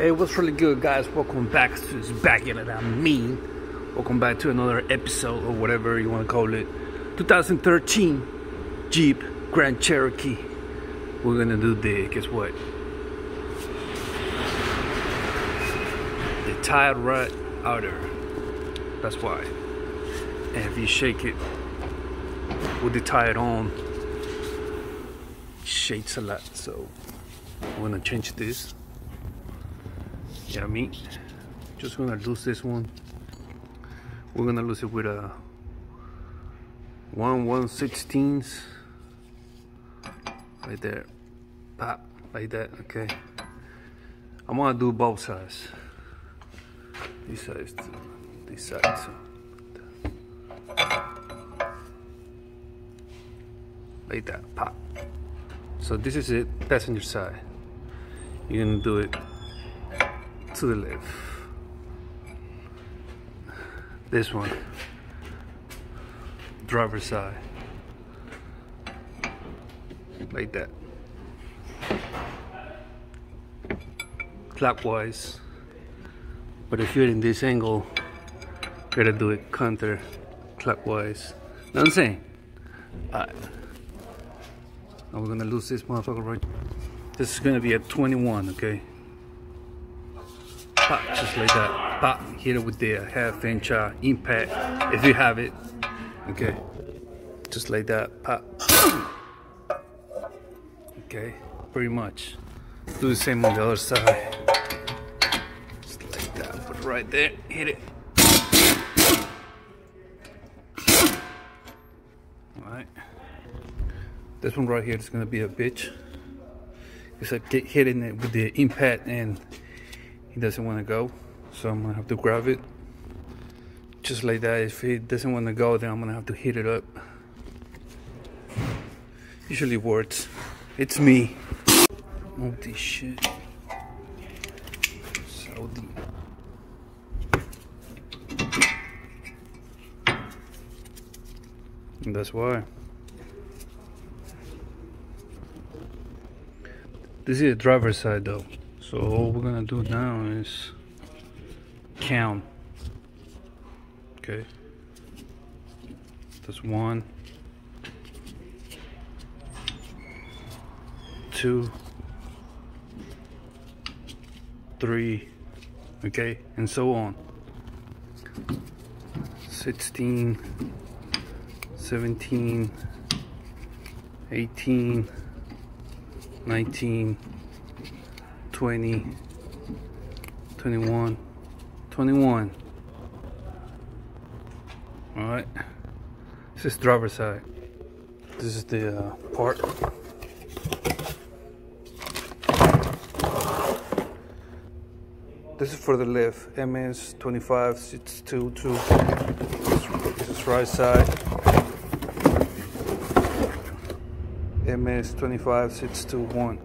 Hey, what's really good, guys? Welcome back to this back end, and I mean welcome back to another episode or whatever you want to call it. 2013 Jeep Grand Cherokee. We're gonna do the, guess what, the tie rod outer. That's why. And if you shake it with the tie on, it shakes a lot, so I'm gonna change this. You know what I mean? Just gonna lose this one. We're gonna lose it with a 1/116 right there. Pop, like that, okay. I'm gonna do both sides. This side too. This side too. Like that, pop. So this is it, passenger side. You're gonna do it to the left. This one, driver's side, like that, clockwise. But if you're in this angle, you gotta do it counter clockwise. Know what I'm saying? Alright, now we're gonna lose this motherfucker right. This is gonna be at 21, okay? Pop, just like that. Pop, hit it with the half-inch impact if you have it. Okay, just like that. Pop. Okay, pretty much. Do the same on the other side. Just like that. Put it right there. Hit it. All right. This one right here is gonna be a bitch. Cause I keep hitting it with the impact and he doesn't want to go, so I'm gonna have to grab it just like that. If he doesn't want to go, then I'm gonna have to hit it up. Usually words, it's me. Oh, this shit, so deep. And that's why this is the driver's side though. So all we're gonna do now is count. Okay, that's 1, 2, 3, okay, and so on. 16, 17, 18, 19, 20, 21, 21. All right, this is driver's side. This is the part. This is for the left, MS25622. This is right side, MS25621.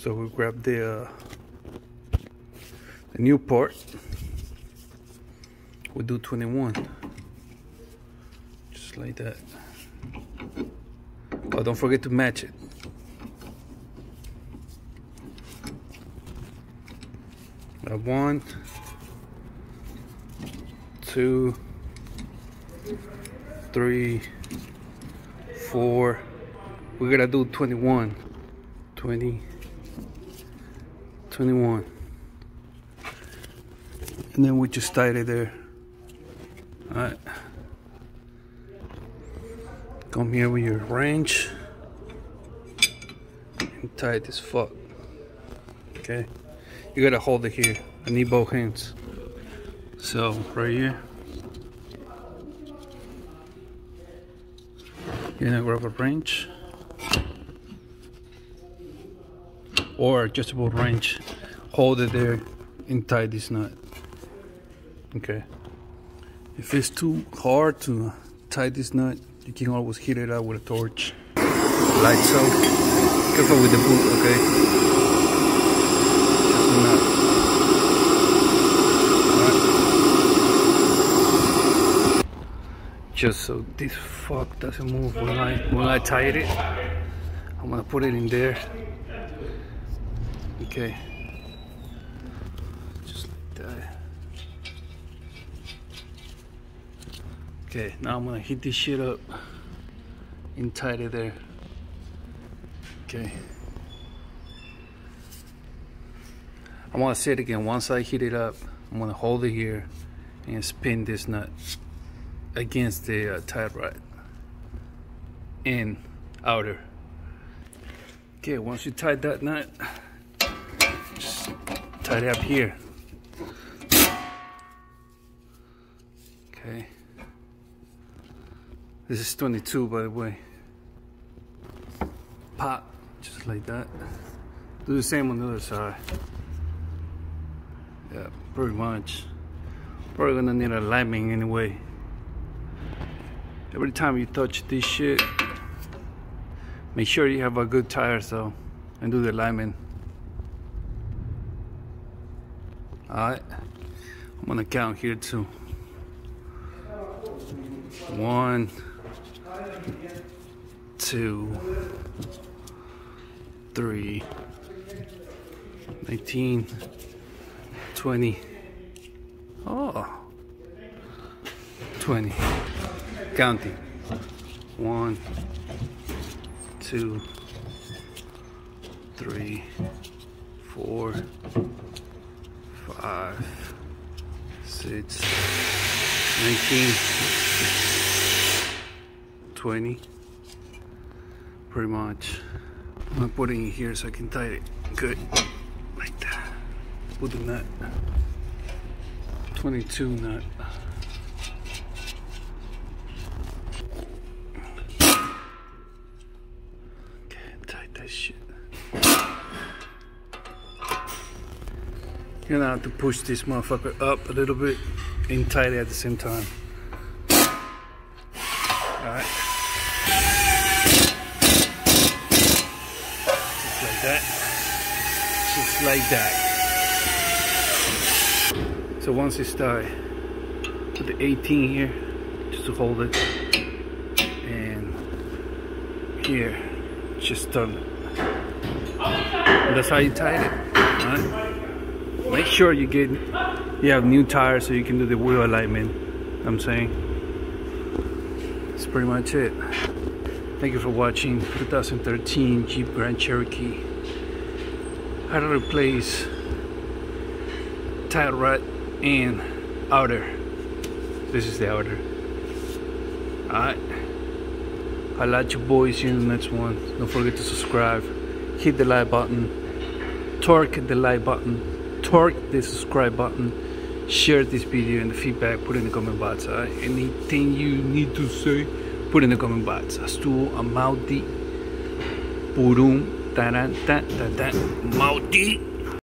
So we grab the new part. We do 21, just like that. Oh, don't forget to match it. I have 1, 2, 3, 4. We're gonna do 21, 20. 21, and then we just tied it there. All right, come here with your wrench and tie it as fuck. Okay, you gotta hold it here. I need both hands. So right here, you're gonna grab a wrench or adjustable wrench, hold it there and tie this knot. Okay, if it's too hard to tie this knot, you can always hit it out with a torch, like so. Careful with the boot, okay? Just a knot. All right. Just so this fuck doesn't move when I tied it, I'm gonna put it in there. Okay, die. Okay, now I'm gonna heat this shit up and tighten it there. Okay. I wanna say it again, once I heat it up, I'm gonna hold it here and spin this nut against the tie rod and outer. Okay, once you tie that nut, just tie it up here. Okay. This is 22, by the way. Pop, just like that. Do the same on the other side. Yeah, pretty much. Probably gonna need a alignment anyway. Every time you touch this shit, make sure you have a good tire, so, and do the alignment. Alright, I'm gonna count here too. 1, 2, 3, 19, 20. Oh, 20. Counting. 1, 2, 3, 4, 5, 6, 19, 20. Pretty much. I'm gonna put it in here so I can tie it good. Like that. Put the nut. 22 nut. Okay, tight that shit. You're gonna have to push this motherfucker up a little bit and tight it at the same time. Alright. Just like that. Just like that. So once it's tied, put the 18 here, just to hold it, and here, just turn it. And that's how you tied it, right? Make sure you get, you have new tires so you can do the wheel alignment, you know what I'm saying? That's pretty much it. Thank you for watching 2013 Jeep Grand Cherokee. How to replace tie rod and outer. This is the outer. Alright, I'll let you boys here in the next one. Don't forget to subscribe, hit the like button, torque the like button, torque the subscribe button, share this video, and the feedback put in the comment box. Alright, anything you need to say, put in the comment box. Estuvo a mauti purum taranta mauti.